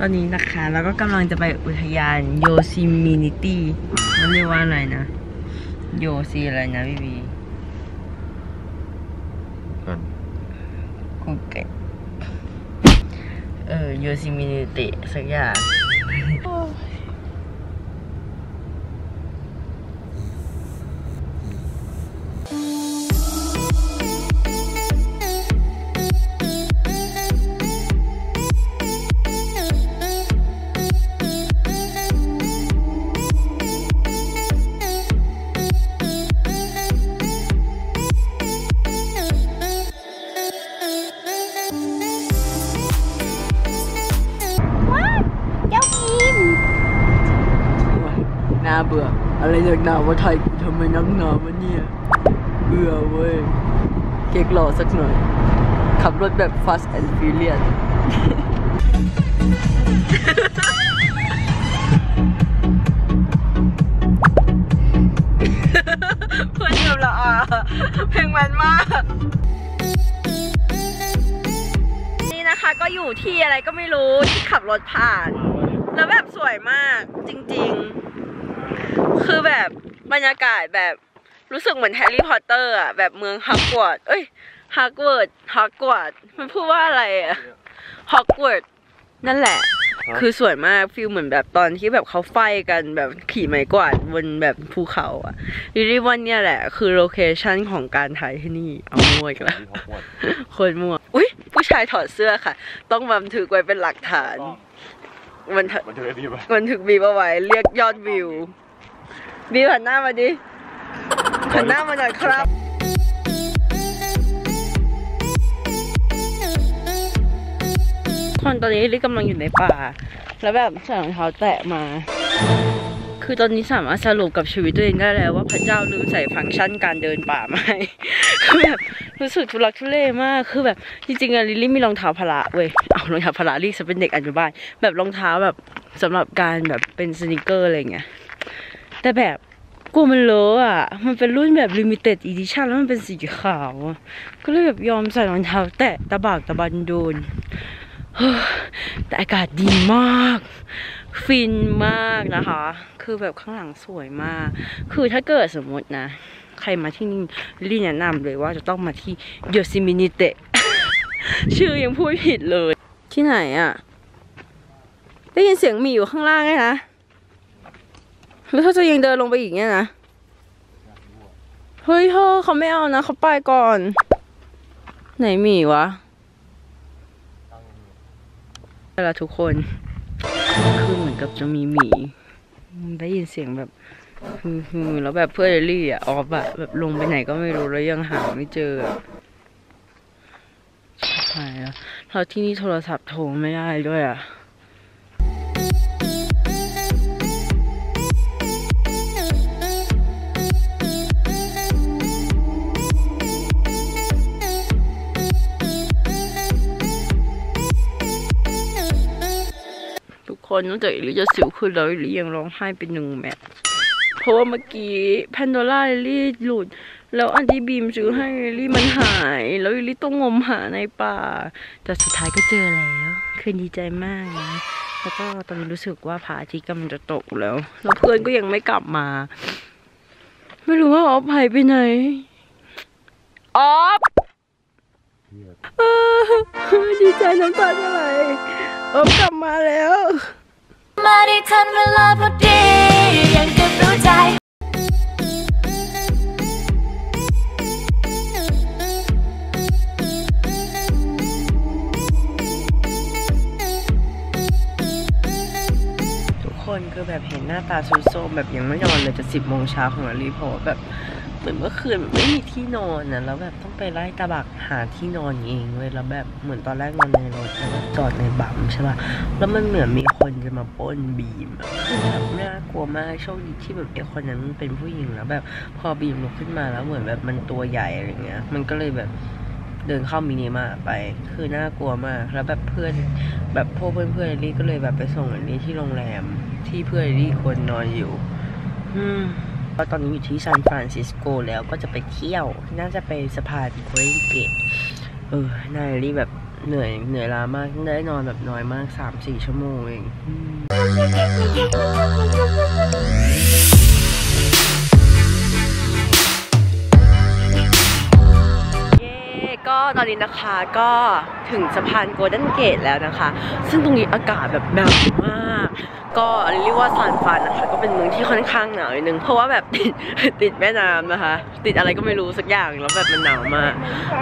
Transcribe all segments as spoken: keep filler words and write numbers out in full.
ตอนนี้นะคะเราก็กำลังจะไปอุทยานโยซิมินิตี้มันเรียกว่าอะไรนะโยซีอะไรนะพี่บีกูเกิลเออโยซิมินิตี้สักอย่างเบื่ออะไรนักหนาว่าไทยทำไมนักหนาวะเนี่ยเบื่อเว้ยเก๊กหล่อสักหน่อยขับรถแบบ fast and furious เพื่อนกับเราอ่ะเพลงมันมากนี่นะคะก็อยู่ที่อะไรก็ไม่รู้ที่ขับรถผ่านแล้วแบบสวยมากจริงๆคือแบบบรรยากาศแบบรู้สึกเหมือนแฮร์รี่พอตเตอร์อ่ะแบบเมืองฮอกวอตส์เอ้ยฮอกวอตส์ฮอกวอตส์มันพูดว่าอะไรอ่ะฮอกวอตส์นั่นแหละคือสวยมากฟีลเหมือนแบบตอนที่แบบเขาไฟกันแบบขี่ไม้กวาดบนแบบภูเขาอ่ะดิริวันเนี่ยแหละคือโลเคชั่นของการถ่ายที่นี่เอามั่วอีกแล้วโคตรมั่วอุ้ยผู้ชายถอดเสื้อค่ะต้องบันทึกไว้เป็นหลักฐานบันทึกบันทึกบีบเอาไว้เรียกยอดวิวบีหันหน้ามาดิหันหน้ามาหน่อยครับคนตอนนี้ลิกำลังอยู่ในป่าแล้วแบบใส่รองเท้าแตะมาคือตอนนี้สามารถสรุปกับชีวิตตัวเองได้แล้วว่าพระเจ้าลืมใส่ฟังก์ชันการเดินป่าไหมคือแบบรู้สึกทุลักทุเลมากคือแบบจริงๆอะลิลลี่มีรองเท้าพละเว้ยเอารองเท้าพละลิฉันเป็นเด็กอนุบาลแบบรองเท้าแบบสำหรับการแบบเป็นสนิเกอร์อะไรเงี้ยแต่แบบกลัวมันเลอะอ่ะมันเป็นรุ่นแบบ limited edition แล้วมันเป็นสีขาวอ่ะก็เลยแบบยอมใส่รองเท้าแตะตะบากตะบันโดนแต่อากาศดีมากฟินมากนะคะคือแบบข้างหลังสวยมากคือถ้าเกิดสมมตินะใครมาที่นี่ลิแนะนำเลยว่าจะต้องมาที่โยซิมินิเตะ ชื่อยังพูดผิดเลยที่ไหนอ่ะได้ยินเสียงหมีอยู่ข้างล่างไงนะแล้วเขาจะยังเดินลงไปอีกเนี่ยนะเฮ้ยเธอเขาไม่เอานะเขาไปก่อนไหนหมีวะแล้วทุกคนคือเหมือนกับจะมีหมีได้ยินเสียงแบบฮือแล้วแบบเพื่อนเดลี่อ่ะออฟอ่ะแบบลงไปไหนก็ไม่รู้แล้วยังหาไม่เจอใช่แล้วเราที่นี่โทรศัพท์โทรไม่ได้ด้วยอ่ะคนนอกจากหรือจะสิวขึ้นแล้วหรือยังร้องไห้เป็นหนึ่งแมทเพราะว่าเมื่อกี้แพนโดร่าลิลลี่หลุดแล้วอันที่บีมซื้อให้ลิลลี่มันหายแล้วลิลลี่ต้องงมหาในป่าแต่สุดท้ายก็เจอแล้วคือดีใจมากนะแล้วก็ตอนนี้รู้สึกว่าพระอาทิตย์กำลังจะตกแล้วแล้วเพื่อนก็ยังไม่กลับมาไม่รู้ว่าออฟหายไปไหนออฟดีใจน้ำตาจะไหลออฟกลับมาแล้วมาได้ทันเวลาพอดียังเก็บรู้ใจทุกคนคือแบบเห็นหน้าตาซูโซแบบยังไม่นอนเลยจะสิบโมงเช้าของลิลลี่เพราะแบบ มือนเมื่อคืนแบบไม่มีที่นอนนะแล้วแบบต้องไปไล่ตะบักหาที่นอนเองเลยแล้วแบบเหมือนตอนแรกนอนในรถแล้วจอดในบัมใช่ป่ะแล้วมันเหมือนมีคนจะมาปล้นบีมคือแบบน่ากลัวมากโชคดีที่แบบไอ้คนนั้นมันเป็นผู้หญิงแล้วแบบพอบีมลุกขึ้นมาแล้วเหมือนแบบมันตัวใหญ่อะไรเงี้ยมันก็เลยแบบเดินเข้ามินิมาไปคือน่ากลัวมากแล้วแบบเพื่อนแบบพวกเพื่อนเพื่อนลี่ก็เลยแบบไปส่งอันนี้ที่โรงแรมที่เพื่อนลี่คนนอนอยู่อืมก็ตอนนี้อยู่ที่ซานฟรานซิสโกแล้วก็จะไปเที่ยวน่าจะไปสะพานโคเรนเกตเออนายลี่แบบเหนื่อยเหนื่อยล้ามากได้นอนแบบน้อยมาก สามถึงสี่ ชั่วโมงเองก็ตอนนี้นะคะก็ถึงสะพานโกลเด้นเกตแล้วนะคะซึ่งตรงนี้อากาศแบบหนาวมากก็เรียกว่าซานฟรานนะคะก็เป็นเมืองที่ค่อนข้างหนาวนิดนึงเพราะว่าแบบติดติดแม่น้ำนะคะติดอะไรก็ไม่รู้สักอย่างแล้วแบบมันหนาวมาก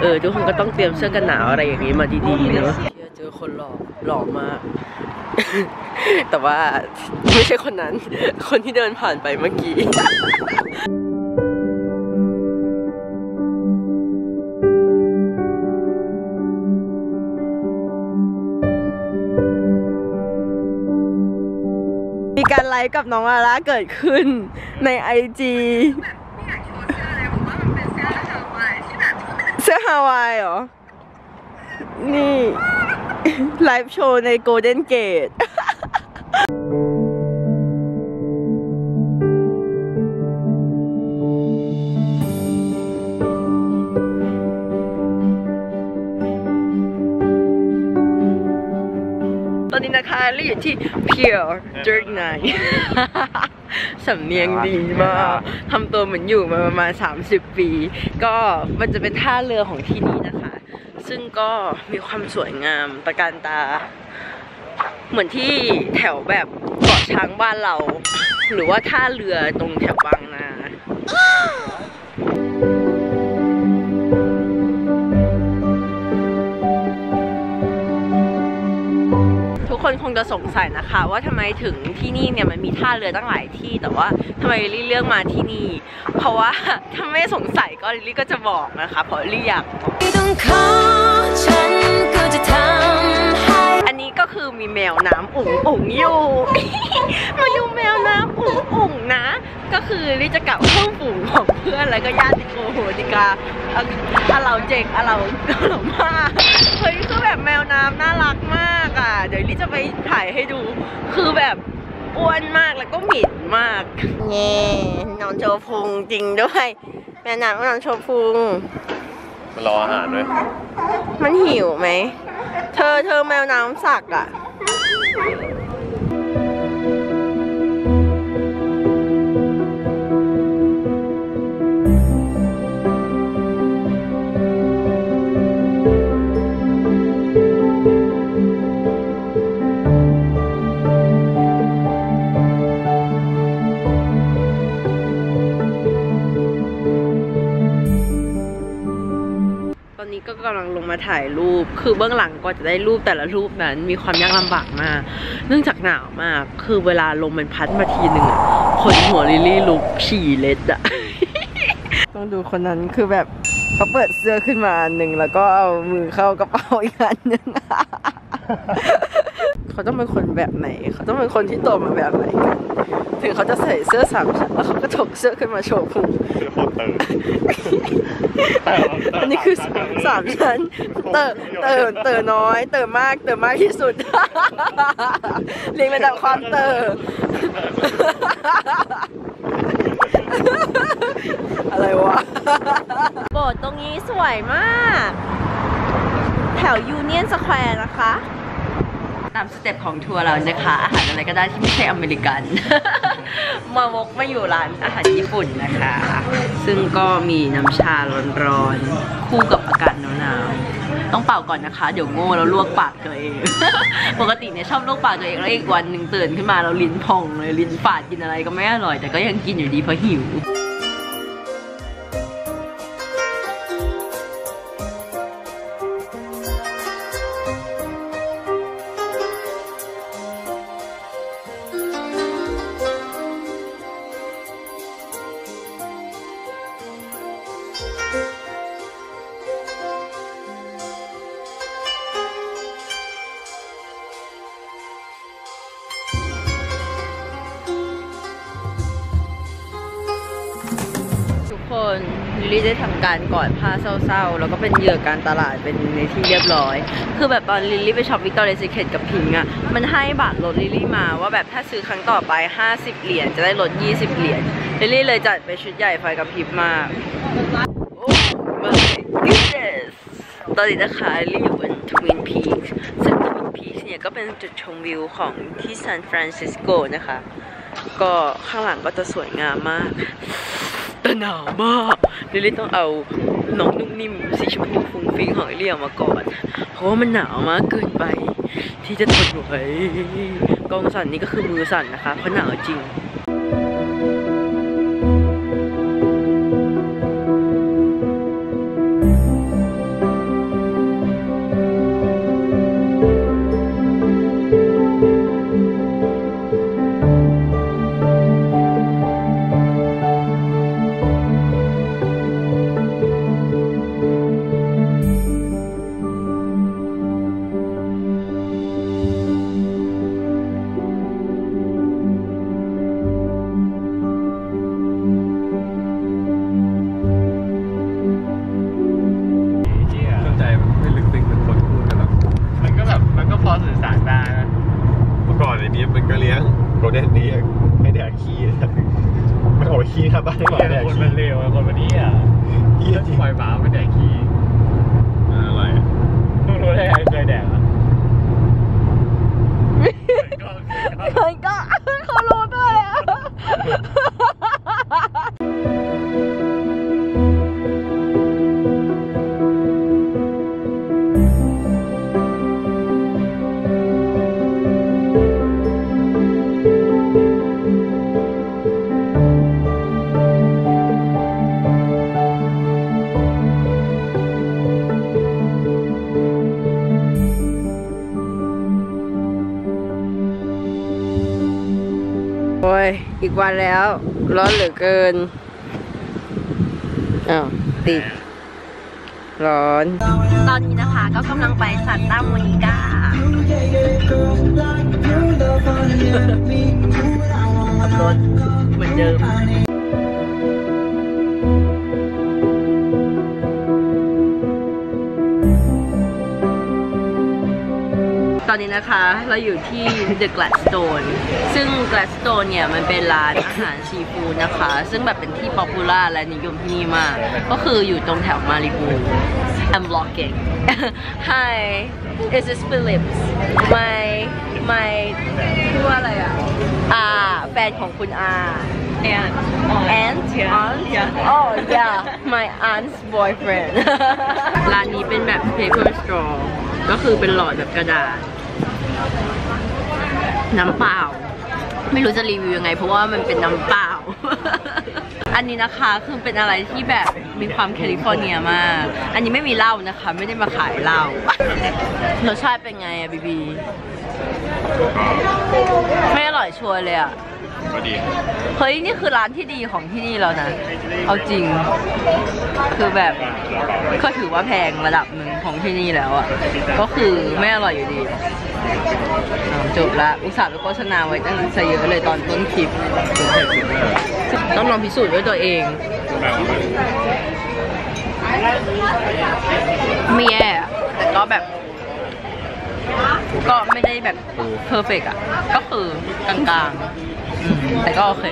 เออทุกคนก็ต้องเตรียมเสื้อกันหนาวอะไรอย่างนี้มาดีๆเนาะเจอคนหล่อหล่อมากแต่ว่าไม่ใช่คนนั้นคนที่เดินผ่านไปเมื่อกี้การไลฟ์กับน้องอาร่าเกิดขึ้นใน ไอ จี เสื้อฮาวายเหรอนี่ไลฟ์โชว์ในโกลเด้นเกตตอนนี้นะคะเราอยู่ที่ Pier thirty-nine สำเนียงดีมากทำตัวเหมือนอยู่มาประมาณสามสิบปีก็มันจะเป็นท่าเรือของที่นี่นะคะซึ่งก็มีความสวยงามตระการตาเหมือนที่แถวแบบเกาะช้างบ้านเราหรือว่าท่าเรือตรงแถวบางนาคนคงจะสงสัยนะคะว่าทำไมถึงที่นี่เนี่ยมันมีท่าเรือตั้งหลายที่แต่ว่าทำไมลิลลี่เลือกมาที่นี่เพราะว่าถ้าไม่สงสัยก็ลิลลี่ก็จะบอกนะคะเพราะลิลลี่อยากอันนี้ก็คือมีแมวน้ำอุ๋งอุ๋งอยู่ มาดูแมวน้ำอุ๋งอุ๋งนะก็คือลิลลี่จะกลับห้องฝูงของเพื่อนแล้วก็ญาติโกโหติกาอะเราเจกอะเราหล่อมากเฮ้ยคือแบบแมวน้ำน่ารักมากอ่ะเดี๋ยวลิจะไปถ่ายให้ดูคือแบบอ้วนมากแล้วก็หมิ่นมากเย่น้องโชพุงจริงด้วยแมวน้ำก็น้องโชพุงมันรออาหารด้วยมันหิวไหมเธอเธอแมวน้ำสักอ่ะก็กำลังลงมาถ่ายรูปคือเบื้องหลังก็จะได้รูปแต่ละรูปนั้นมีความยากลำบากมากเนื่องจากหนาวมากคือเวลาลมมันพัดมาทีหนึ่งขนหัวลิลลี่ลุกฉี่เล็ดอะ ต้องดูคนนั้นคือแบบเขาเปิดเสื้อขึ้นมาอันหนึ่งแล้วก็เอามือเข้ากระเป๋าอีกอันหนึ่ง เขาต้องเป็นคนแบบไหนเขาต้องเป็นคนที่โตมาแบบไหนถึงเขาจะใส่เสื้อสามชั้นแล้วเขาก็ถกเสื้อขึ้นมาโชว์พุงเสื้อโคตรเต๋ออันนี้คือสามชั้นเต๋อเต๋อเต๋อน้อยเต๋อมากเต๋อมากที่สุดเรียงระดับความเต๋ออะไรวะโบสถ์ตรงนี้สวยมากแถวยูเนียนสแควร์นะคะตามสเต็ปของทัวร์เรานะคะอาหารอะไรก็ได้ที่ไม่ใช่อเมริกัน มาวกมาอยู่ร้านอาหารญี่ปุ่นนะคะซึ่งก็มีน้ำชาร้อนๆคู่กับอากาศหนาวๆต้องเป่าก่อนนะคะเดี๋ยวโง่แล้วลวกปากตัวเอง ปกติเนี่ยชอบลวกปากตัวเองแล้วอีกวันหนึ่งตื่นขึ้นมาเราลิ้นพองเลยลิ้นฝาดกินอะไรก็ไม่อร่อยแต่ก็ยังกินอยู่ดีเพราะหิว คนลิลลี่ได้ทำการกอดผ้าเศร้าๆแล้วก็เป็นเหยื่อการตลาดเป็นในที่เรียบร้อยคือแบบตอนลิลลี่ไปช็อปวิกตอเรียซีเคร็ตกับพิงอ่ะมันให้บัตรลดลิลลี่มาว่าแบบถ้าซื้อครั้งต่อไปห้าสิบเหรียญจะได้ลดยี่สิบเหรียญลิลลี่เลยจัดไปชุดใหญ่ไฟกับพิบมากตอนนี้นะคะลิลลี่อยู่บนทวินพีคซึ่งทวินพีคเนี่ยก็เป็นจุดชมวิวของที่ซานฟรานซิสโกนะคะก็ข้างหลังก็จะสวยงามมากแต่หนาวมากลิลลี่ต้องเอาน้องนุ่มนิ่มสีชมพูฟุ้งฟิ้งหอยเลี่ยมมาก่อนเพราะว่ามันหนาวมากเกินไปที่จะทนไหวกองสั่นนี่ก็คือมือสั่นนะคะเพราะหนาวจริงอีกวันแล้วร้อนเหลือเกินอ้าวติดร้อนตอนนี้นะคะก็กำลังไปซานตาโมนิก้าขับรถเหมือนเดิมตอนนี้นะคะเราอยู่ที่ The Gladstone ซึ่ง Gladstone เนี่ยมันเป็นร้านอาหารซีฟู้ดนะคะซึ่งแบบเป็นที่ป๊อปปูล่าและนิยมที่นี่มากก็คืออยู่ตรงแถวมาริบู I'm vlogging Hi Is this Phillips My My ชื่อว่าอะไรอ่ะอ่าแฟนของคุณอา Aunt Aunt Aunt Oh yeah My aunt's boyfriend ร้านนี้เป็นแบบ paper straw ก็คือเป็นหลอดแบบกระดาษน้ำเปล่าไม่รู้จะรีวิวยังไงเพราะว่ามันเป็นน้ำเปล่า อันนี้นะคะคือเป็นอะไรที่แบบมีความแคลิฟอร์เนียมากอันนี้ไม่มีเหล้านะคะไม่ได้มาขายเหล้ารสชาติเป็นไงอะบีบีไม่อร่อยชัวร์เลยอะก็ดีเฮ้ยนี่คือร้านที่ดีของที่นี่แล้วนะเอาจริงคือแบบก็ถือว่าแพงระดับหนึ่งของที่นี่แล้วอ่ะก็คือไม่อร่อยอยู่ดีจบละอุตส่าห์ไปโฆษณาไว้ตั้งใจเยอะเลยตอนต้นคลิปต้องลองพิสูจน์ด้วยตัวเองไม่แย่แต่ก็แบบก็ไม่ได้แบบเพอร์เฟกต์อ่ะก็คือกลางๆแต่ก็โอเค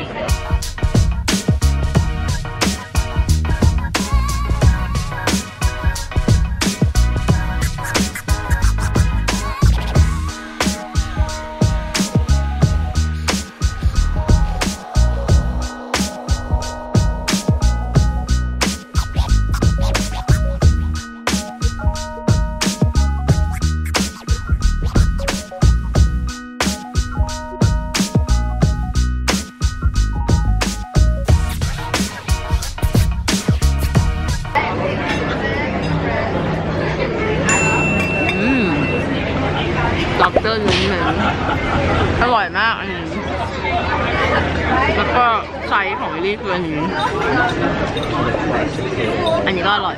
อร่อยมากอันนี้แล้วก็ไซส์ของลิลลี่คืออันนี้อันนี้ก็อร่อย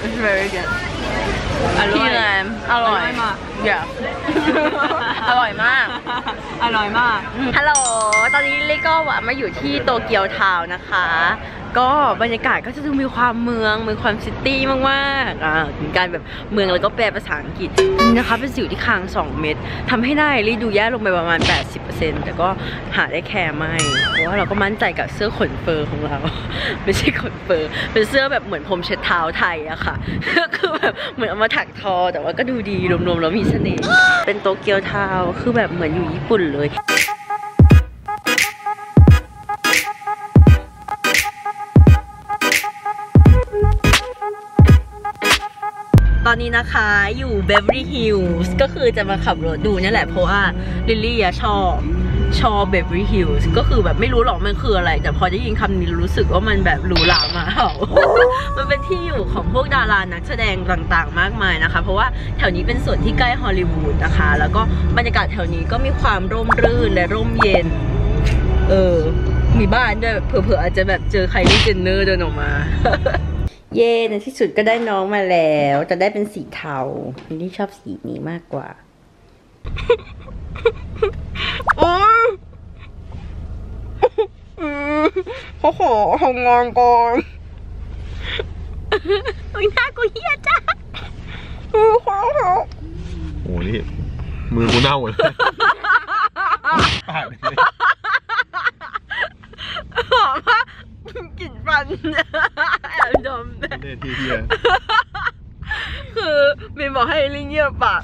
It's very good. Tea lime. อร่อยมาก Yeah. อร่อยมาก อร่อยมาก ฮัลโหล ตอนนี้ลิก็มาอยู่ที่โตเกียวทาวน์นะคะ ก็บรรยากาศก็จะดูมีความเมืองมีความซิตี้มากมากอ่าการแบบเมืองแล้วก็แปลภาษาอังกฤษนะคะเป็นสิวที่คางสองเม็ดทำให้ได้ลิดูแย่ลงไปประมาณ แปดสิบเปอร์เซ็นต์ แต่ก็หาได้แค่ไม่เพราะว่าเราก็มั่นใจกับเสื้อขนเฟอร์ของเรา ไม่ใช่ขนเฟอร์เป็นเสื้อแบบเหมือนพรมเช็ดเท้าไทยอะค่ะก็คือแบบเหมือนเอามาถักทอแต่ว่าก็ดูดีรวมๆแล้วมีเสน่ห์เป็นโตเกียวทาวน์คือแบบเหมือนอยู่ญี่ปุ่นเลยตอนนี้นะคะอยู่ Beverly Hills ก็คือจะมาขับรถดูนี่แหละเพราะว่าลิลลี่ชอบชอบ Beverly Hills ก็คือแบบไม่รู้หรอกมันคืออะไรแต่พอได้ยินคำนี้รู้สึกว่ามันแบบหรูหรามาเห่า มันเป็นที่อยู่ของพวกดารานักแสดงต่างๆมากมายนะคะเพราะว่าแถวนี้เป็นส่วนที่ใกล้ฮอลลีวูดนะคะแล้วก็บรรยากาศแถวนี้ก็มีความร่มรื่นและร่มเย็นเออมีบ้านด้วยเผื่อๆอาจจะแบบเจอใครที่เจนเนอร์เดินออกมาเย่ในที่สุดก็ได้น้องมาแล้วจะได้เป็นสีเทาที่ชอบสีนี้มากกว่าโอ้ยเขาขอทำงานก่อนโอ้ยหน้ากูเหี้ยจ้าโอ้โหโอ้นี่มือกูเน่าเลยหอมมากกลิ่นฟันแอบดมเล่นที่เที่ยคือมีบอกให้ลิงเงียบปาก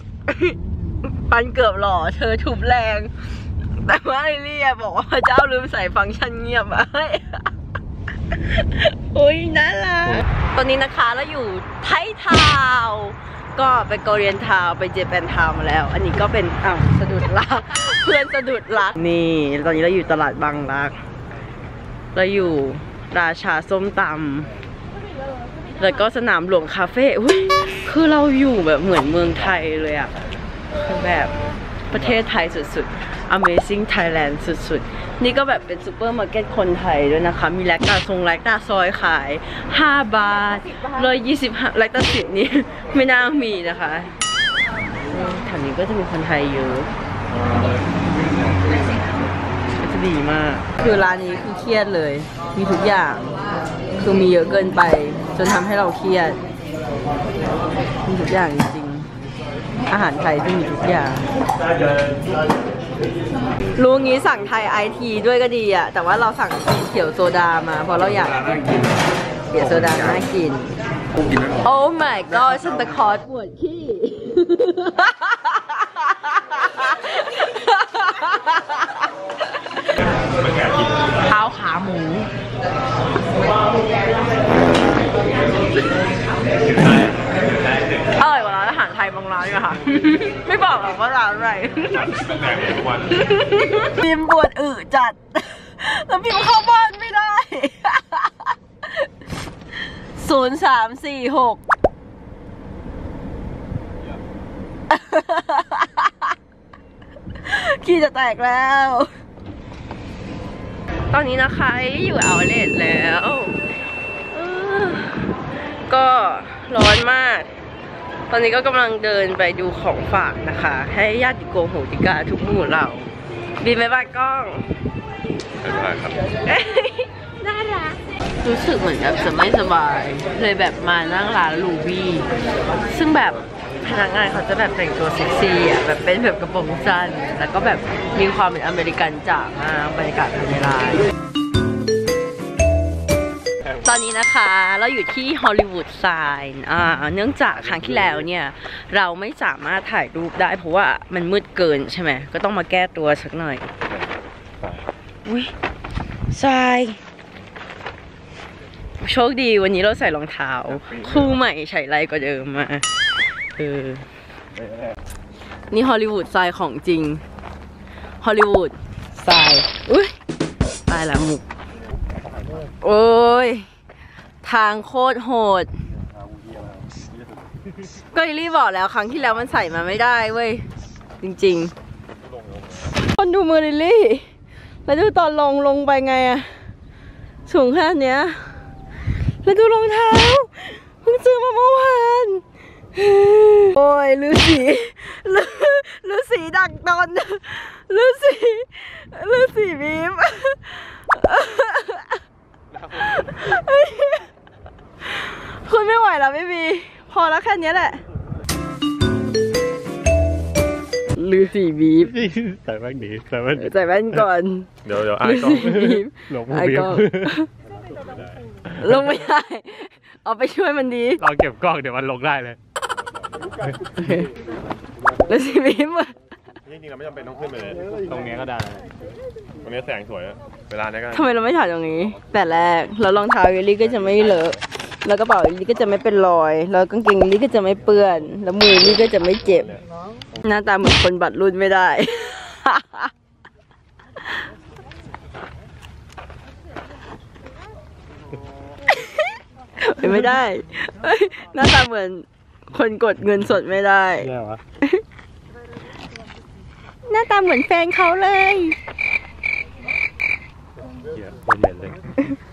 ฟันเกือบหล่อเธอทุบแรงแต่ว่าลิลี่บอกว่าเจ้าลืมใส่ฟังก์ชันเงียบไอ้โอ้ยน่ารักตอนนี้นะคะเราอยู่ไทยทาวน์ก็ไปเกาหลีทาวน์ไปเจแปนทาวน์มาแล้วอันนี้ก็เป็นอ้าวสะดุดรักเพื่อนสะดุดรักนี่ตอนนี้เราอยู่ตลาดบางรักเราอยู่ราชาส้มตำแล้วก็สนามหลวงคาเฟ่คือเราอยู่แบบเหมือนเมืองไทยเลยอะแบบประเทศไทยสุดๆ Amazing Thailand สุดๆนี่ก็แบบเป็นซูเปอร์มาร์เก็ตคนไทยด้วยนะคะมีแลกตาทรงแลกตาซอยขายห้าบาทเลยยี่สิบห้าแลกตาสิบนี้ไม่น่ามีนะคะแถวนี้ก็จะมีคนไทยเยอะดีมากคือร้านนี้คือเครียดเลยมีทุกอย่างคือมีเยอะเกินไปจนทำให้เราเครียดมีทุกอย่างจริงๆอาหารไทยก็มีทุกอย่างรู้งี้สั่งไทยไอทีด้วยก็ดีอะแต่ว่าเราสั่งสีเขียวโซดามาเพราะเราอยากกินเขียวโซดาน่ากินโอ้ my god ซันตาคลอสปวดขี้ข้าวขาหมูอร่อยกว่าร้านอาหารไทยบางร้านเลยค่ะ ไม่บอกหรอกว่าร้านอะไรพิมปวดอึจัดแล้วพิมเข้าบ้านไม่ได้ศูนย์สามสี่หกขี้จะแตกแล้วตอนนี้นะคะอยู่เอาเลทแล้วก็ร้อนมากตอนนี้ก็กำลังเดินไปดูของฝากนะคะให้ญาติโกโหติกาทุกหมู่เราบินไปบ้านกล้องบ๊ายบายครับน่ารักรู้สึกเหมือนแบบจะไม่สบายเลยแบบมานั่งร้านลูบี้ซึ่งแบบพนักงานเขาจะแบบแต่งตัวเซ็กซี่อ่ะแบบเป็นแบบกระโปรงสั้นแล้วก็แบบมีความเป็นอเมริกันจ๋ามากบรรยากาศภายในร้านตอนนี้นะคะเราอยู่ที่ฮอลลีวูดไซน์อ่าเนื่องจากครั้งที่แล้วเนี่ยเราไม่สามารถถ่ายรูปได้เพราะว่ามันมืดเกินใช่ไหมก็ต้องมาแก้ตัวสักหน่อยอุ้ยทรายโชคดีวันนี้เราใส่รองเท้าคู่ใหม่ใส่ไรกว่าเดิมมาเออนี่ฮอลลีวูดไซน์ของจริงฮอลลีวูดไซน์อุ้ยตายละมุกโอ้ยทางโคตรโหดก็อิลี่บอกแล้วครั้งที่แล้วมันใส่มาไม่ได้เว้ยจริงๆคนดูมือลิลลี่แล้วดูตอนลงลงไปไงอะสูงแค่เนี้ยแล้วดูรองเท้าเพิ่งซื้อมาเมื่อวาน โอ้ยฤาษีฤาษีดักตนฤาษีฤาษีบีมคุณไม่ไหวแล้วไม่มีพอแล้วแค่นี้แหละฤาษีบีมใส่แว่นดีใส่แว่นใส่แว่นก่อนเดี๋ยวเดี๋ยวไอ้กล้องหลงบีมลงไม่ได้เอาไปช่วยมันดีลองเก็บกล้องเดี๋ยวมันลงได้เลยแล้วสิบีมจริงๆเราไม่จำเป็นต้องขึ้นไปเลยตรงนี้ก็ได้ตรงนี้แสงสวยเวลานี้ก็ทำไมเราไม่ถ่ายตรงนี้แต่แรกเรารองเท้าเอลี่ก็จะไม่เลอะแล้วกระเป๋าเอลี่ก็จะไม่เป็นรอยแล้วกางเกงเอลี่ก็จะไม่เปื้อนแล้วมือเอลี่ก็จะไม่เจ็บหน้าตาเหมือนคนบัตรรุ่นไม่ได้เป็นไม่ได้หน้าตาเหมือนคนกดเงินสดไม่ได้หน้าตาเหมือนแฟนเขาเลย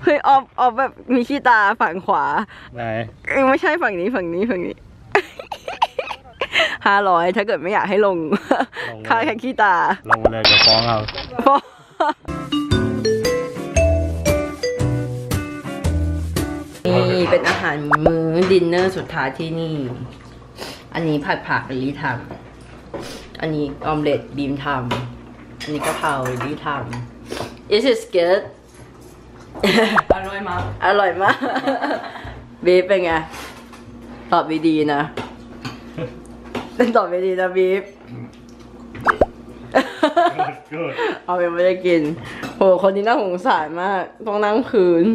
เฮ้ยออฟออฟแบบมีขี้ตาฝั่งขวาไม่ใช่ฝั่งนี้ฝั่งนี้ฝั่งนี้ห้าร้อยถ้าเกิดไม่อยากให้ลงค่าแค่ขี้ตาลงเลยจะฟ้องเอานี่เป็นอาหารมื้อดินเนอร์สุดท้ายที่นี่อันนี้ผัดผักลีทำอันนี้ออมเล็ตบีมทำอันนี้กะเพราลีทำ This is good อร่อยมากอร่อยมากบีฟเป็นไงตอบดีๆนะเป็นตอบดีๆนะบีฟเอาไปไม่ได้กินโหคนนี้น่าสงสารมากต้องนั่งพื้น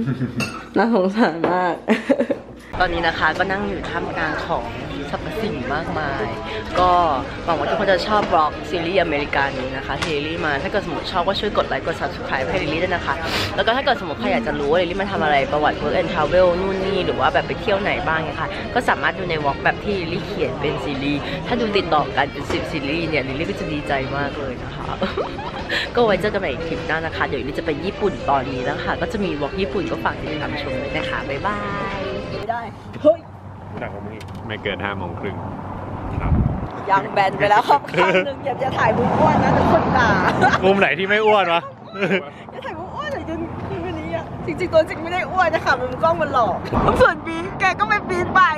น่าสงสารมากตอนนี้นะคะก็นั่งอยู่ท่ามกลางของสรรพสิ่งมากมายก็หวังว่าทุกคนจะชอบบล็อกซีรีส์อเมริกันนี้นะคะเฮลี่มาถ้าเกิดสมมติชอบก็ช่วยกดไลค์กด ซับสไครบ์ ให้เฮลี่ด้วยนะคะแล้วก็ถ้าเกิดสมมติใครอยากจะรู้ว่าเฮลี่มาทำอะไรประวัติ เวิร์ค แอนด์ ทราเวล นู่นนี่หรือว่าแบบไปเที่ยวไหนบ้างนะคะก็สามารถดูในวอล์กแบบที่เฮลี่เขียนเป็นซีรีส์ถ้าดูติดต่อกันเป็นสิบซีรีส์เนี่ยเฮลี่ก็จะดีใจมากเลยนะคะก็ไว้เจอกันใหม่คลิปหน้านะคะเดี๋ยวนี้จะไปญี่ปุ่นตอนนี้แล้วค่ะก็จะมีวอล์กญี่ปุ่นก็ฝากติดตามชมด้วยนะคะบ๊ายบายได้เฮ้ยหนักกว่ามึงอีกไม่เกินห้าโมงครึ่งครับยังแบนไปแล้วครับครั้งหนึ่งอยากจะถ่ายมุมอ้วนนะแต่คนด่ามุมไหนที่ไม่อ้วนวะจะถ่ายมุมอ้วนหน่อยจนคืนนี้อ่ะจริงๆตัวจริงไม่ได้อ้วนนะคะมุมกล้องมันหลอกส่วนบีแกก็ไม่ปีนป่าย